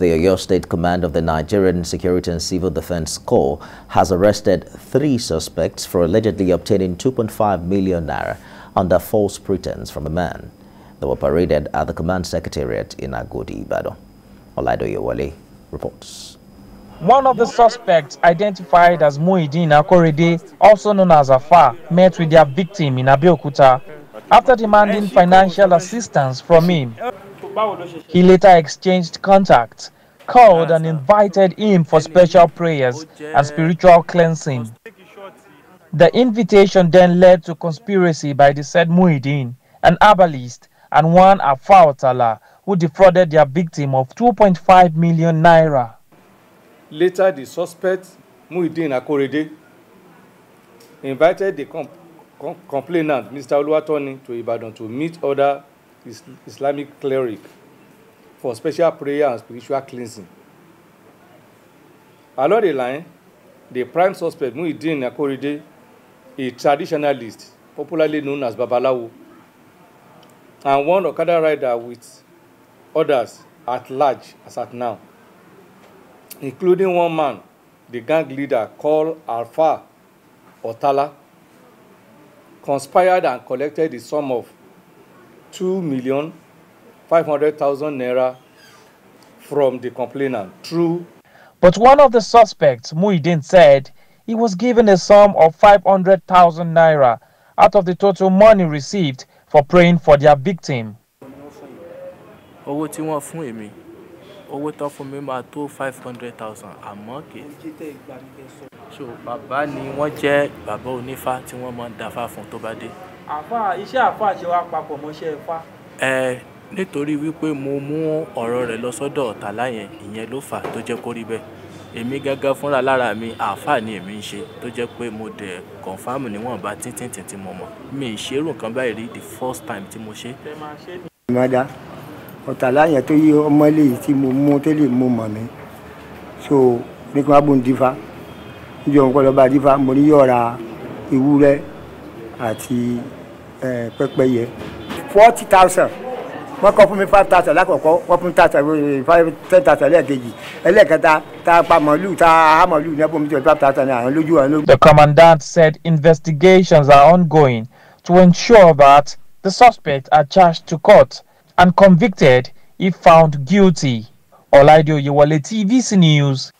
The Oyo State Command of the Nigerian Security and Civil Defence Corps has arrested 3 suspects for allegedly obtaining 2.5 million naira under false pretense from a man. They were paraded at the command secretariat in Agodi, Ibadan. Olaide Yewande reports. One of the suspects, identified as Mujeedin Akorede, also known as Afa, met with their victim in Abiokuta after demanding financial assistance from him. He later exchanged contacts, called and invited him for special prayers and spiritual cleansing. The invitation then led to conspiracy by the said Muideen, an herbalist, and one Alfa Otala, who defrauded their victim of 2.5 million naira. Later, the suspect, Muideen Akorede, invited the complainant, Mr. Ulua, to Ibadan to meet other Islamic cleric for special prayer and spiritual cleansing. Along the line, the prime suspect, Muideen Akorede, a traditionalist, popularly known as Babalawu, and one Okada rider with others at large as at now, including one man, the gang leader called Alfa Otala, conspired and collected the sum of 2,500,000 naira from the complainant. True. But one of the suspects, Muideen, said he was given a sum of 500,000 naira out of the total money received for praying for their victim. Owó tí wọ́n fún èmi, owó tó fún mi máa tó 500,000 àmọ́ kì í. So bàbá ni wọ́n jẹ́ bàbá onífá tí wọ́n máa ń dáfá fún tó bá dé. Àfá iṣẹ́ àfá ṣe wá papọ̀ mọ́ iṣẹ́ Ifá. Nítorí wípé mo mú ọ̀rọ̀ rẹ̀ lọ sọ́dọ̀ Ọ̀tàlá yẹn, ìyẹn ló fà tó jẹ́ kó rí bẹ́ẹ̀. Èmi gángan fúnra lára mi àfá ni èmi ń ṣe tó jẹ́ pé mo dẹ̀ confirm níwọ̀nba tíntíntìn tí mo mọ̀. Mi ì ṣerú nǹkan báyìí rí the first time tí mo ṣe. Mọ́dá Ọ̀tàlá yẹn tó yí ọmọ ilé yìí tí mo mú tó lè mú mọ̀ mi. So ní kí wọ́n bó ń dífá. Níjọ́ nǹkan lọ́ba dífá mo ní yọ̀ọ̀ra ewúrẹ́ àti pẹ́pẹ́yẹ. 40,000 wọ́n kọ́ fún mi 5,000 lákọ̀ọ́kọ́, wọ́n fún 10,000 lẹ́ẹ̀kejì, ẹlẹ́ẹ̀kẹta tá pamọ́lù tá hámọ́lù ní ẹ̀bùn mi tó 5,000 ní àwọn lójú àwọn lójú. The commandant said investigations are ongoing to ensure that the suspects are charged to court and convicted if found guilty. Olaide Yewande, TVC News.